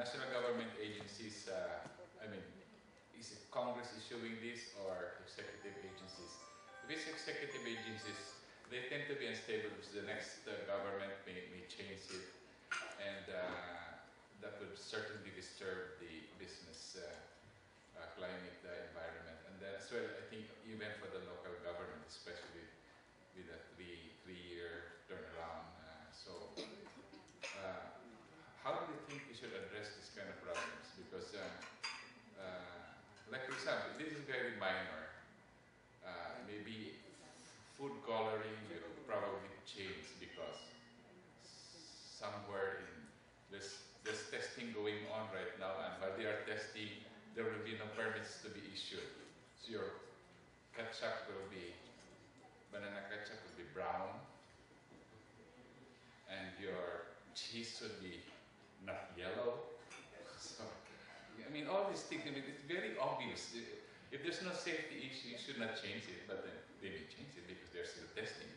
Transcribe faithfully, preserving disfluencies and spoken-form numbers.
national government agencies, uh, I mean, is Congress issuing this or executive agencies? These executive agencies, they tend to be unstable because the next uh, government may, may change it, and uh, that would certainly disturb the business uh, uh, climate, the environment, and as well, I think, even for the local government, especially with a three, three-year turnaround. Uh, so, uh, how do you think we should address this kind of problems? Because, uh, uh, like for example, this is very minor. Uh, maybe food coloring will probably change because somewhere in this, there's testing going on right now, and while they are testing, there will be no permits to be issued. So your ketchup will be, banana ketchup will be brown, and your cheese should be not yellow. So, I mean, all these things, I mean, it's very obvious. If there's no safety issue, you should not change it, but then they may change it because they're still testing it.